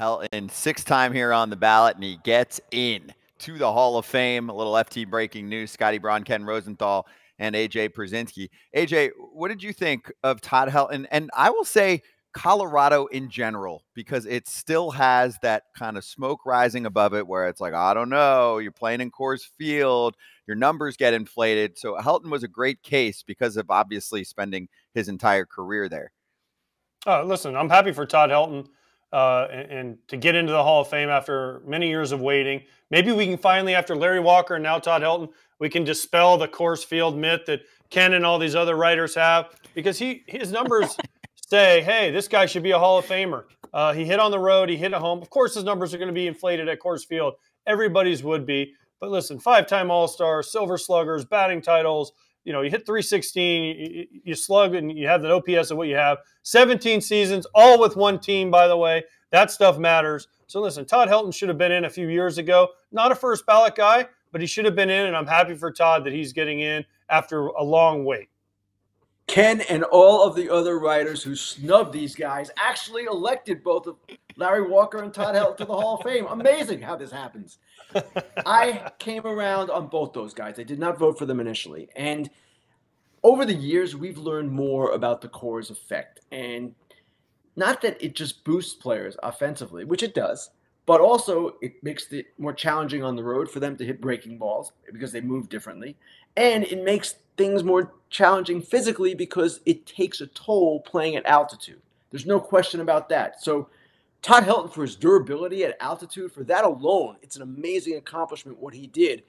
Helton, sixth time here on the ballot, and he gets in to the Hall of Fame. A little FT breaking news. Scotty Braun, Ken Rosenthal, and AJ Pierzynski. AJ, what did you think of Todd Helton? And I will say Colorado in general, because it still has that kind of smoke rising above it where it's like, I don't know, you're playing in Coors Field, your numbers get inflated. So Helton was a great case because of obviously spending his entire career there. Listen, I'm happy for Todd Helton and to get into the Hall of Fame after many years of waiting. Maybe we can finally, after Larry Walker and now Todd Helton, we can dispel the Coors Field myth that Ken and all these other writers have, because his numbers say, hey, this guy should be a Hall of Famer. He hit on the road. He hit at home. Of course, his numbers are going to be inflated at Coors Field. Everybody's would be. But listen, five-time All-Star, Silver Sluggers, batting titles. You know, you hit 316, you slug, and you have that OPS of what you have. 17 seasons, all with one team, by the way. That stuff matters. So, listen, Todd Helton should have been in a few years ago. Not a first-ballot guy, but he should have been in, and I'm happy for Todd that he's getting in after a long wait. Ken and all of the other writers who snubbed these guys actually elected both of Larry Walker and Todd Helton to the Hall of Fame. Amazing how this happens. I came around on both those guys. I did not vote for them initially. And over the years, we've learned more about the Coors effect. And not that it just boosts players offensively, which it does, but also it makes it more challenging on the road for them to hit breaking balls because they move differently. And it makes things more challenging physically because it takes a toll playing at altitude. There's no question about that. So Todd Helton, for his durability at altitude, for that alone, it's an amazing accomplishment what he did.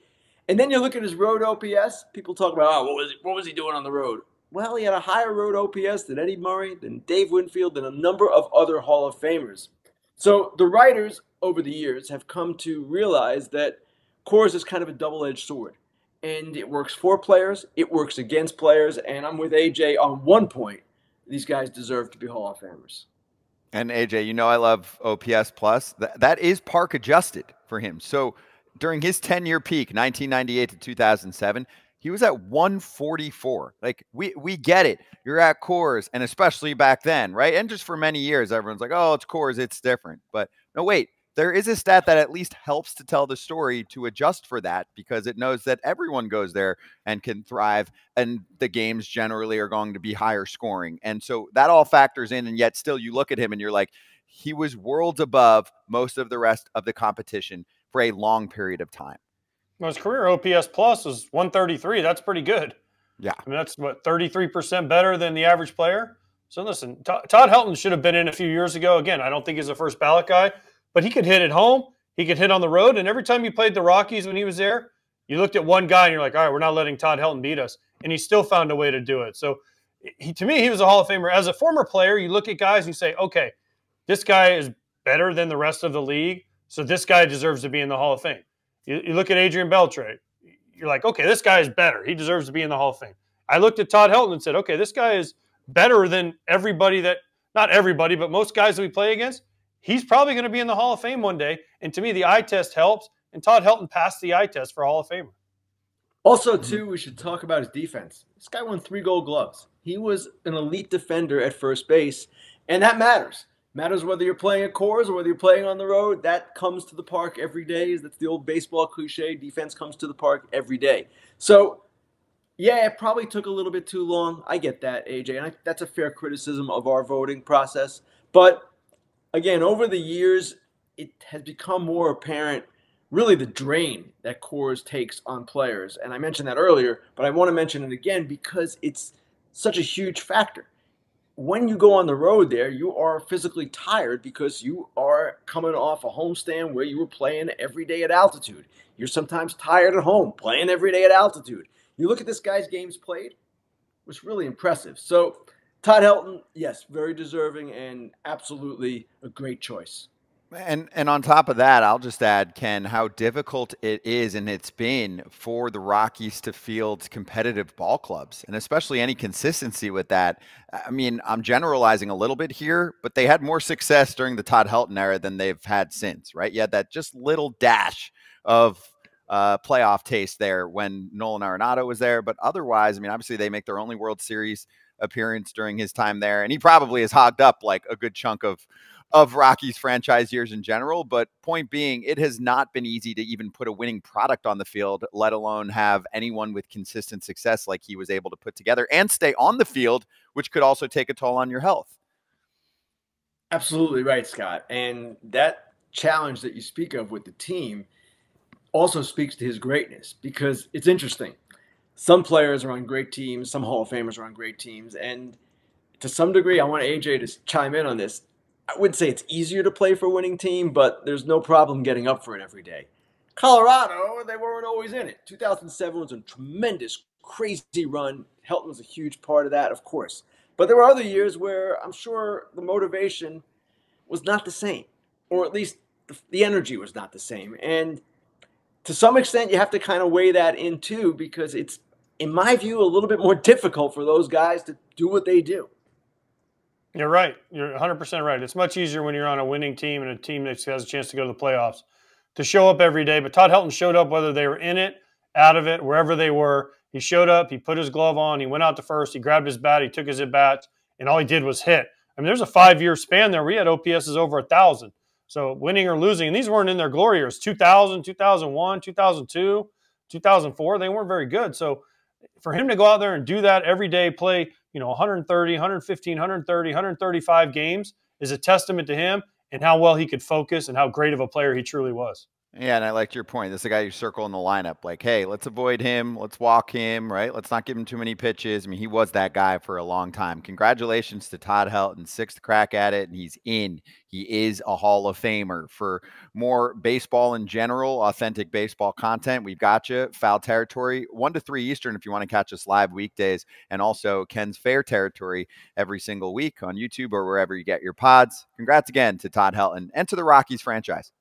And then you look at his road OPS. People talk about, oh, what was he doing on the road? Well, he had a higher road OPS than Eddie Murray, than Dave Winfield, than a number of other Hall of Famers. So the writers over the years have come to realize that Coors is kind of a double-edged sword. And it works for players, it works against players, and I'm with AJ on one point. These guys deserve to be Hall of Famers. And AJ, you know I love OPS plus. That is park adjusted for him. So during his 10-year peak, 1998 to 2007, he was at 144. Like, we get it. You're at Coors, and especially back then, right? And just for many years, everyone's like, oh, it's Coors, it's different. But no, wait. There is a stat that at least helps to tell the story to adjust for that, because it knows that everyone goes there and can thrive, and the games generally are going to be higher scoring. And so that all factors in, and yet still you look at him and you're like, he was worlds above most of the rest of the competition for a long period of time. Well, his career OPS plus is 133. That's pretty good. Yeah. I mean, that's what, 33% better than the average player. So listen, Todd Helton should have been in a few years ago. Again, I don't think he's a first ballot guy. But he could hit at home, he could hit on the road, and every time you played the Rockies when he was there, you looked at one guy and you're like, all right, we're not letting Todd Helton beat us, and he still found a way to do it. So to me, he was a Hall of Famer. As a former player, you look at guys and you say, okay, this guy is better than the rest of the league, so this guy deserves to be in the Hall of Fame. You look at Adrian Beltre, you're like, okay, this guy is better. He deserves to be in the Hall of Fame. I looked at Todd Helton and said, okay, this guy is better than everybody that, not everybody, but most guys that we play against. He's probably going to be in the Hall of Fame one day. And to me, the eye test helps. And Todd Helton passed the eye test for Hall of Famer. Also, too, we should talk about his defense. This guy won 3 gold gloves. He was an elite defender at first base. And that matters. Matters whether you're playing at Coors or whether you're playing on the road. That comes to the park every day. That's the old baseball cliche. Defense comes to the park every day. So, yeah, it probably took a little bit too long. I get that, AJ. And that's a fair criticism of our voting process. But again, over the years, it has become more apparent, really, the drain that Coors takes on players. And I mentioned that earlier, but I want to mention it again because it's such a huge factor. When you go on the road there, you are physically tired because you are coming off a homestand where you were playing every day at altitude. You're sometimes tired at home, playing every day at altitude. You look at this guy's games played, it's really impressive. So Todd Helton, yes, very deserving and absolutely a great choice. And on top of that, I'll just add, Ken, how difficult it is and it's been for the Rockies to field competitive ball clubs, and especially any consistency with that. I mean, I'm generalizing a little bit here, but they had more success during the Todd Helton era than they've had since, right? You had that just little dash of playoff taste there when Nolan Arenado was there. But otherwise, I mean, obviously they make their only World Series appearance during his time there, and he probably has hogged up like a good chunk of of Rockies franchise years in general. But point being, it has not been easy to even put a winning product on the field, let alone have anyone with consistent success like he was able to put together and stay on the field, which could also take a toll on your health. Absolutely right, Scott. And that challenge that you speak of with the team also speaks to his greatness, because it's interesting. Some players are on great teams. Some Hall of Famers are on great teams. And to some degree, I want AJ to chime in on this. I wouldn't say it's easier to play for a winning team, but there's no problem getting up for it every day. Colorado, they weren't always in it. 2007 was a tremendous, crazy run. Helton was a huge part of that, of course. But there were other years where I'm sure the motivation was not the same, or at least the energy was not the same. And to some extent, you have to kind of weigh that in too, because it's, in my view, a little bit more difficult for those guys to do what they do. You're right. You're 100% right. It's much easier when you're on a winning team and a team that has a chance to go to the playoffs to show up every day. But Todd Helton showed up whether they were in it, out of it, wherever they were. He showed up. He put his glove on. He went out to first. He grabbed his bat. He took his at-bat. And all he did was hit. I mean, there's a 5-year span there. We had OPSs over 1,000. So winning or losing, and these weren't in their glory years, 2000, 2001, 2002, 2004, they weren't very good. So for him to go out there and do that every day, play, 130, 115, 130, 135 games is a testament to him and how well he could focus and how great of a player he truly was. Yeah, and I liked your point. This is a guy you circle in the lineup. Like, hey, let's avoid him. Let's walk him, right? Let's not give him too many pitches. I mean, he was that guy for a long time. Congratulations to Todd Helton. 6th crack at it, and he's in. He is a Hall of Famer. For more baseball in general, authentic baseball content, we've got you. Foul Territory, 1 to 3 Eastern if you want to catch us live weekdays. And also Ken's Fair Territory every single week on YouTube or wherever you get your pods. Congrats again to Todd Helton and to the Rockies franchise.